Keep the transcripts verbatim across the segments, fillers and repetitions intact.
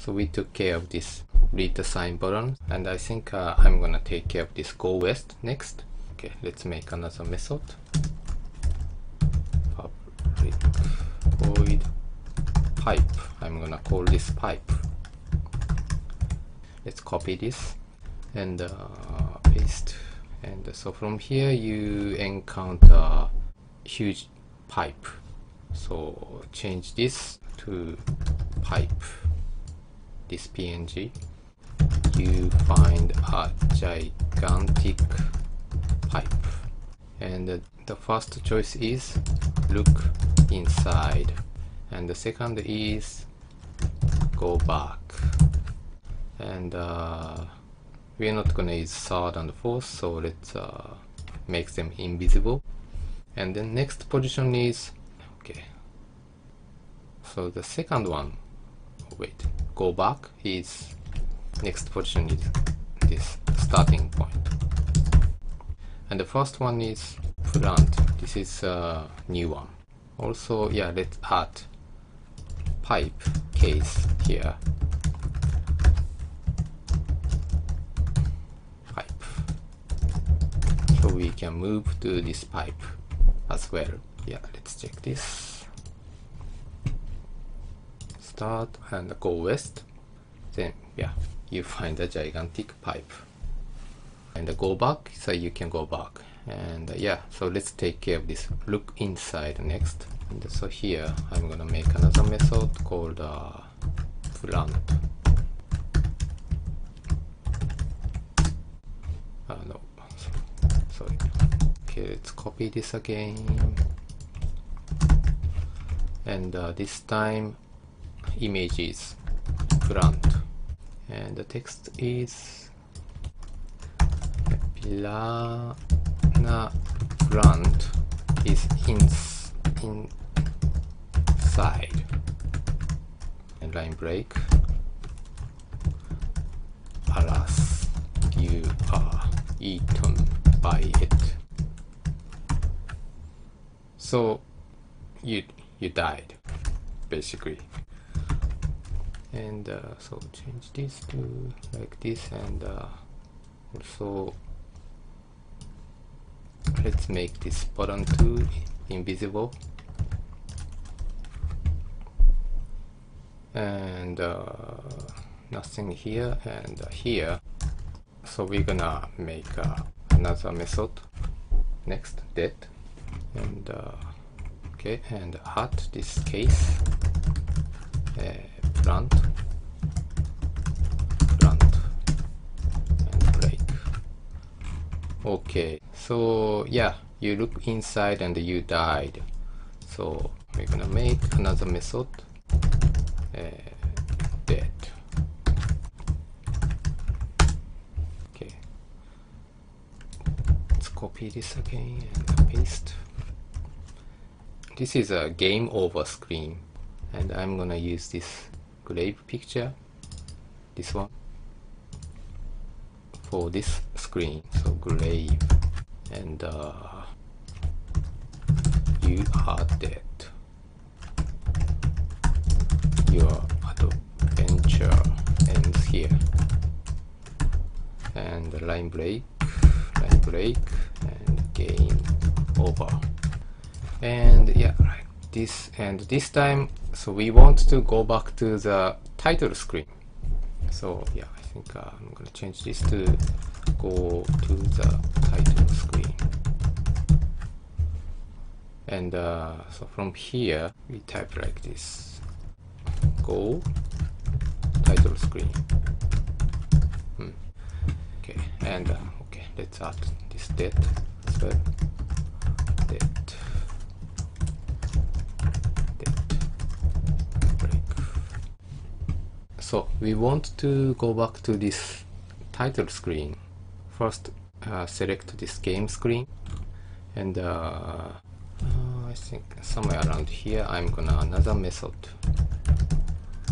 So we took care of this read the sign button, and I think uh, I'm gonna take care of this go west next. Okay, let's make another method. Public void pipe. I'm gonna call this pipe. Let's copy this and uh, paste. And so from here you encounter huge pipe. So change this to pipe. This P N G. You find a gigantic pipe, and the first choice is look inside, and the second is go back, and uh, we're not gonna use third and fourth, so let's uh, make them invisible. And the next position is okay, so the second one, wait, go back is next position is this starting point, and the first one is plant. This is a new one. Also, yeah, let's add pipe case here. Pipe. So we can move to this pipe as well. Yeah, let's check this. Start and go west. Then, yeah, you find a gigantic pipe. And go back, so you can go back. And uh, yeah, so let's take care of this look inside next. And so here I'm gonna make another method called uh, plant. Uh, no, sorry. Okay, let's copy this again. And uh, this time image is plant, and the text is pillar. The plant is ins inside, and line break. Alas, you are eaten by it. So you you died, basically. And uh, so change this to like this, and uh, also. Let's make this button too invisible, and uh, nothing here and here. So we're gonna make uh, another method next, dead, and uh, okay, and add this case uh, plant, plant, and break. Okay. So yeah, you look inside and you died. So we're gonna make another method, uh, dead. Okay, let's copy this again and paste. This is a game over screen, and I'm gonna use this grave picture, this one, for this screen. So grave. And uh, you are dead. Your adventure ends here. And line break, line break, and game over. And yeah, like this. And this time, so we want to go back to the title screen. So yeah, I think uh, I'm gonna change this to go to the title screen, and uh, so from here we type like this: go title screen. Hmm. Okay, and uh, okay, let's add this dead as well. Dead, dead, break. So we want to go back to this title screen. First, uh, select this game screen, and uh, uh, I think somewhere around here I'm gonna another method,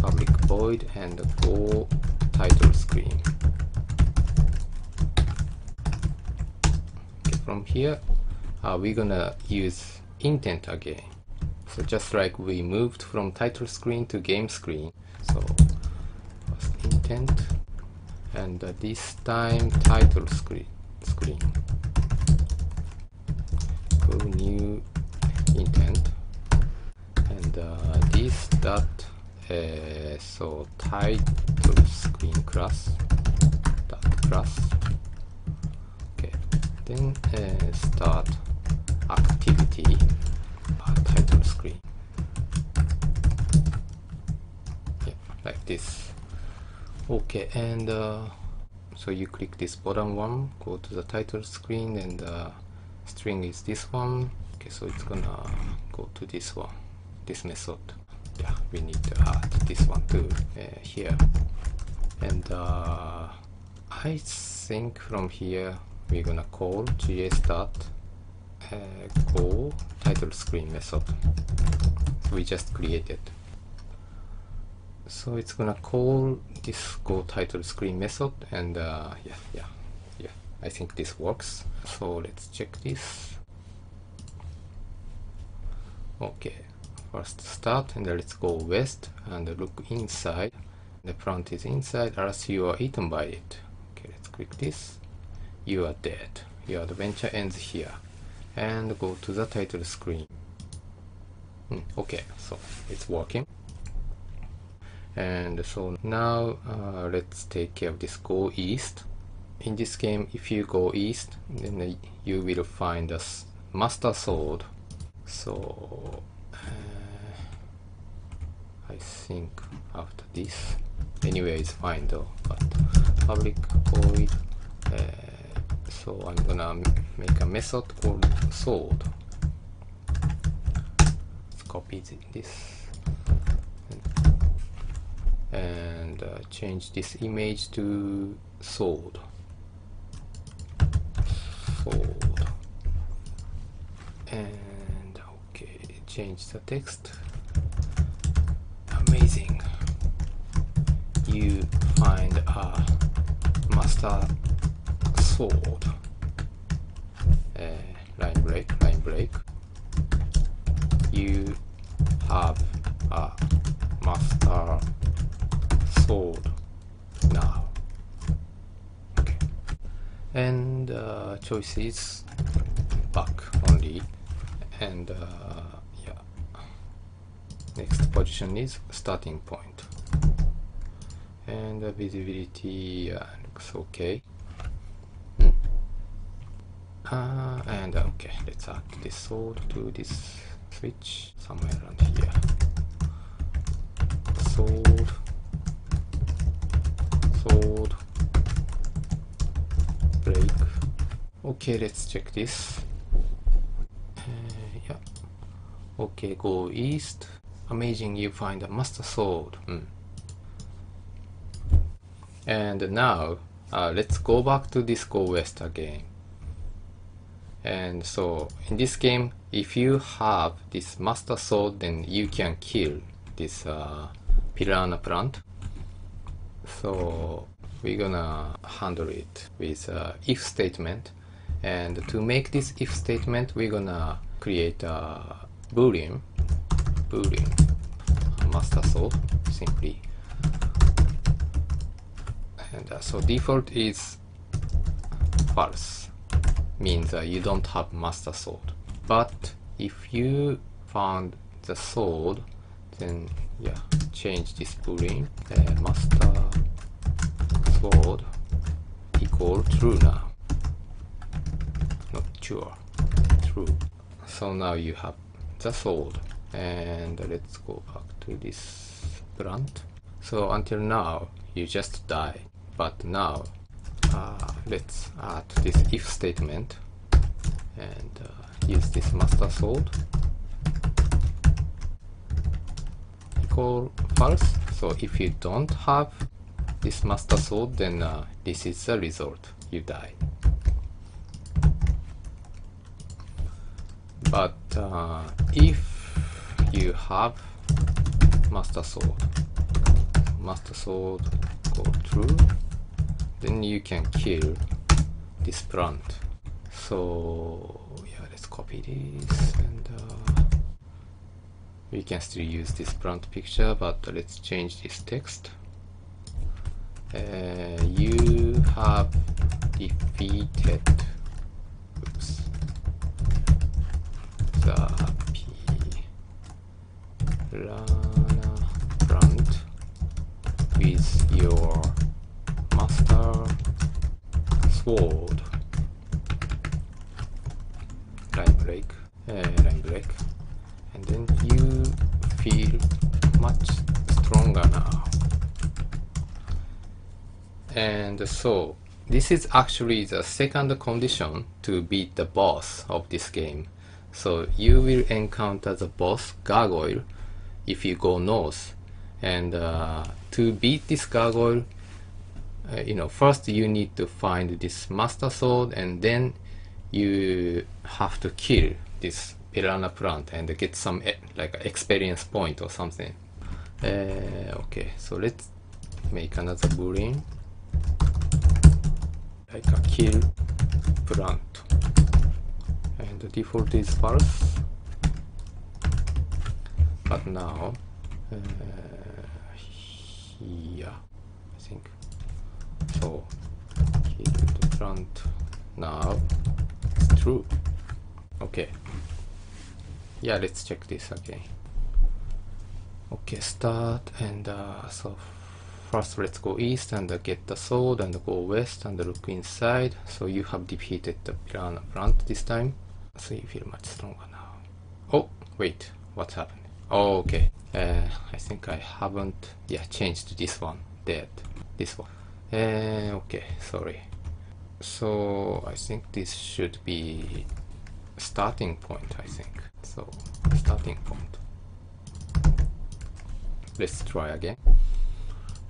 public void and go title screen. Okay, from here uh, we're gonna use intent again. So just like we moved from title screen to game screen, so content, and uh, this time title screen screen go new intent, and uh, this dot uh, so title screen class dot class. Okay, then uh, start activity uh, title screen. Yeah, like this. Okay, and uh, so you click this bottom one, go to the title screen, and uh, string is this one. Okay, so it's gonna go to this one, this method. Yeah, we need to add this one too uh, here, and uh, I think from here we're gonna call J S dot uh, call title screen method we just created. So it's gonna call this go title screen method, and uh, yeah, yeah, yeah. I think this works. So let's check this. Okay, first start, and let's go west and look inside. The plant is inside, unless you are eaten by it. Okay, let's click this. You are dead. Your adventure ends here, and go to the title screen. Hmm, okay, so it's working. And so now uh, let's take care of this go east. In this game, if you go east, then you will find a Master Sword. So uh, I think after this, anyway, it's fine though. But public void, uh, so I'm gonna make a method called sword. Let's copy this. And uh, change this image to sword. Sword. And okay, change the text. Amazing. You find a master sword. Uh, line break, line break. You have a master sword now. Okay, and uh, choice is back only, and uh, yeah, next position is starting point, and uh, visibility uh, looks okay. hmm. uh, and uh, okay, let's add this sword to this switch somewhere around here. Sword. Sword. Break. Okay, let's check this. Uh, yeah. Okay, go east. Amazing, you find a master sword. Mm. And now uh, let's go back to this go west again. And so in this game, if you have this master sword, then you can kill this uh, piranha plant. So we're gonna handle it with a if statement, and to make this if statement, we're gonna create a boolean boolean master sword simply, and uh, so default is false, means uh, you don't have master sword. But if you found the sword, then yeah, change this boolean uh, master sword equal true now. Not sure. True. So now you have the sword. And let's go back to this plant. So until now you just die. But now uh, let's add this if statement and uh, use this master sword false. So if you don't have this master sword, then uh, this is the result, you die. But uh, if you have master sword, master sword go true, then you can kill this plant. So yeah, let's copy this, and uh, we can still use this plant picture, but let's change this text. uh, you have defeated oops, the Piranha plant with your Master Sword. Line break, uh, line break, and then you feel much stronger now. And so this is actually the second condition to beat the boss of this game. So you will encounter the boss gargoyle if you go north, and uh, to beat this gargoyle, uh, you know, first you need to find this Master Sword, and then you have to kill this piranha plant and get some like experience point or something. Uh, okay, so let's make another boolean like a kill plant, and the default is false, but now uh, here I think so. Kill the plant now. True. Okay. Yeah, let's check this again. Okay, start, and uh, so first let's go east and uh, get the sword, and go west and look inside. So you have defeated the piranha plant this time. So you feel much stronger now. Oh, wait, what happened? Oh, okay. Uh, I think I haven't yeah changed this one. Dead. This one. Uh, okay, sorry. So I think this should be starting point, I think. So starting point. Let's try again.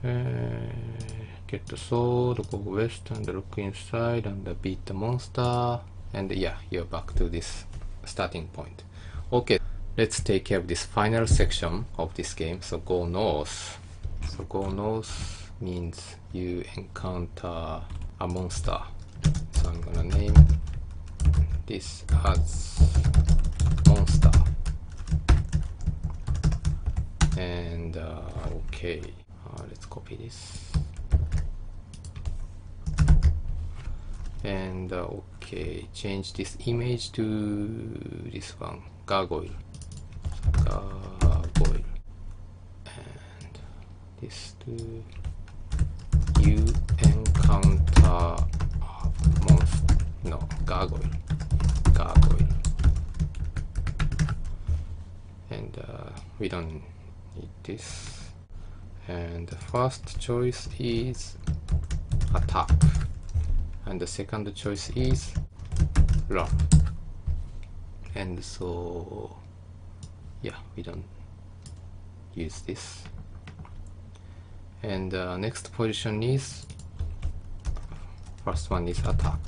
Uh, get the sword, go west and look inside and beat the monster. And yeah, you're back to this starting point. Okay, let's take care of this final section of this game. So go north. So go north means you encounter a monster. So I'm gonna name this as monster, and uh, okay, uh, let's copy this, and uh, okay, change this image to this one, gargoyle, gargoyle, and this to you encounter monster. No, gargoyle, gargoyle, and uh, we don't need this. And the first choice is attack, and the second choice is run. And so, yeah, we don't use this. And uh, next position is first one is attack.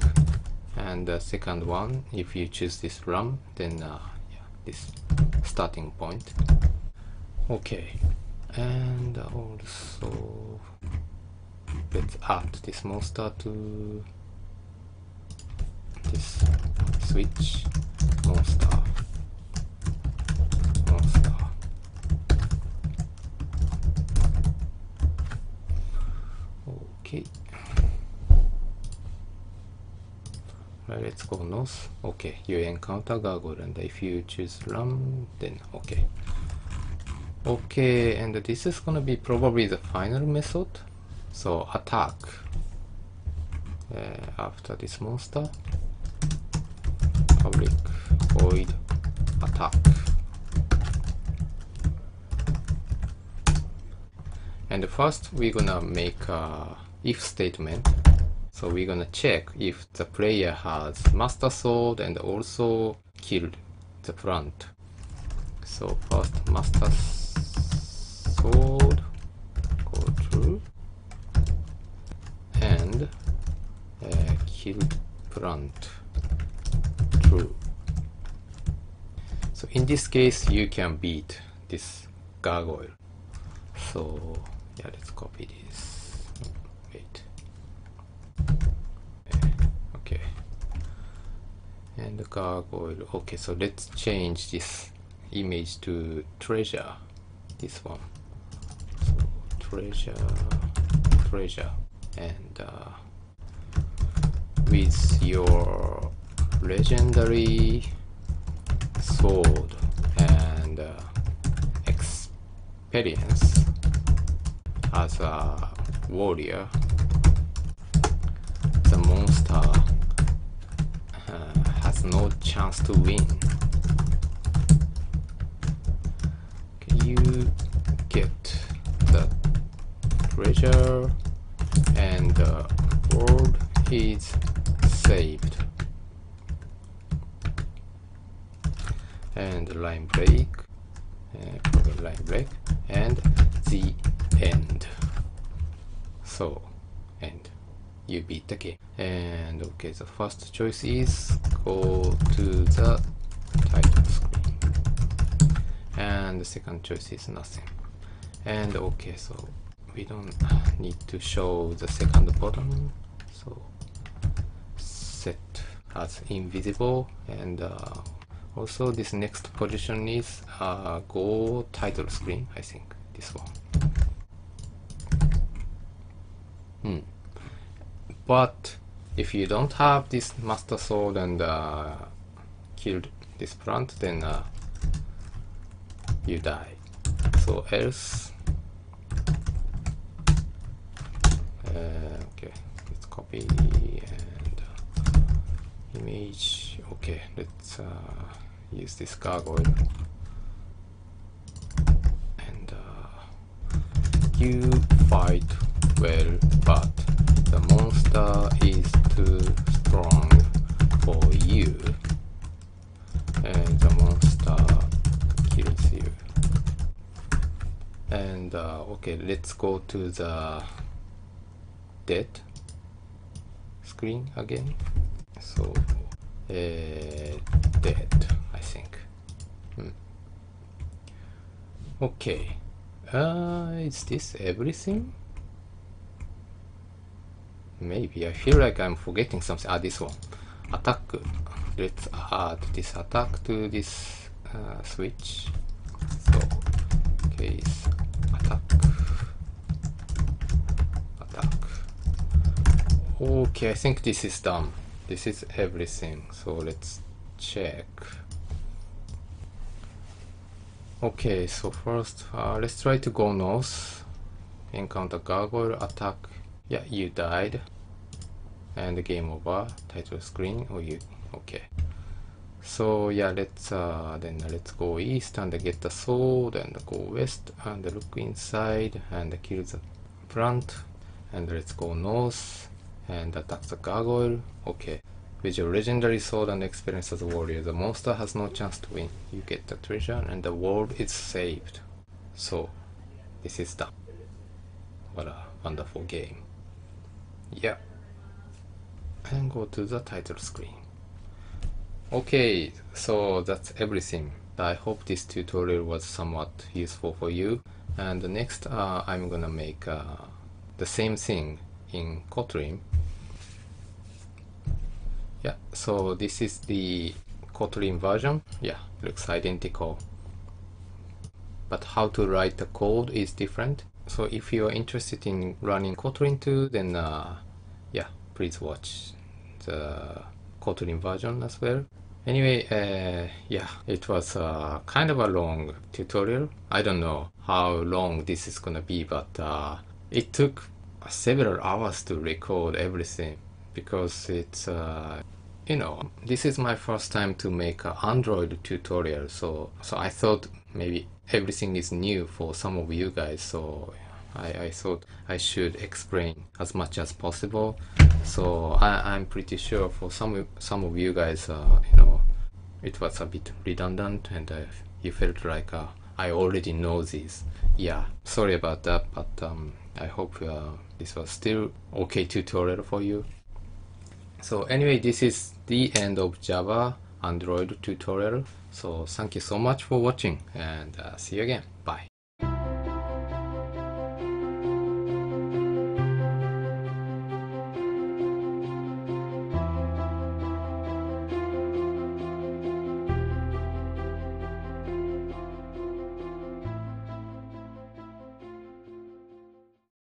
And the second one, if you choose this RAM, then uh, yeah, this starting point. Okay, and also let's add this monster to this switch monster. Monster. Okay. Let's go north. Okay, you encounter gargoyle, and if you choose run, then okay. Okay, and this is gonna be probably the final method. So attack uh, after this monster. Public void attack. And first, we're gonna make a if statement. So we're gonna check if the player has Master Sword and also killed the plant. So first Master Sword, go through, and uh, killed plant, true. So in this case you can beat this gargoyle. So yeah, let's copy this. And the gargoyle. Okay, so let's change this image to treasure. This one. So treasure, treasure, and uh, with your legendary sword and uh, experience as a warrior, the monster uh, has no chance to win. You get the treasure and the world is saved. And line break, uh, line break, and the end. So, and you beat the game. And okay, the first choice is go to the title screen, and the second choice is nothing. And okay, so we don't need to show the second button. So set as invisible, and uh, also this next position is uh, go title screen, I think this one. Hmm. But if you don't have this master sword and uh, killed this plant, then uh, you die. So else, uh, okay, let's copy and uh, image. Okay, let's uh, use this gargoyle, and uh, you fight well, but the monster is too strong for you, and the monster kills you. And uh, okay, let's go to the dead screen again. So uh, dead, I think. Hmm. Okay, uh, is this everything? Maybe I feel like I'm forgetting something. Ah, this one, attack. Let's add this attack to this uh, switch. So case attack, attack. Okay, I think this is done. This is everything. So let's check. Okay, so first uh, let's try to go north. Encounter gargoyle, attack. Yeah, you died, and the game over. Title screen. Oh, you okay? So yeah, let's uh, then let's go east and get the sword, and go west and look inside and kill the plant, and let's go north and attack the gargoyle. Okay, with your legendary sword and experience as a warrior, the monster has no chance to win. You get the treasure, and the world is saved. So this is done. What a wonderful game. Yeah, and go to the title screen. Okay, so that's everything. I hope this tutorial was somewhat useful for you, and next uh, I'm gonna make uh, the same thing in Kotlin. Yeah, so this is the Kotlin version. Yeah, looks identical, but how to write the code is different. So if you are interested in running Kotlin too, then uh, yeah, please watch the Kotlin version as well. Anyway, uh, yeah, it was uh, kind of a long tutorial. I don't know how long this is gonna be, but uh, it took several hours to record everything, because it's uh, you know, this is my first time to make an Android tutorial, so so I thought maybe everything is new for some of you guys, so I, I thought I should explain as much as possible. So I, I'm pretty sure for some some of you guys, uh, you know, it was a bit redundant, and uh, you felt like uh, I already know this. Yeah, sorry about that, but um, I hope uh, this was still okay tutorial for you. So anyway, this is the end of Java Android tutorial. So thank you so much for watching, and uh, see you again. Bye.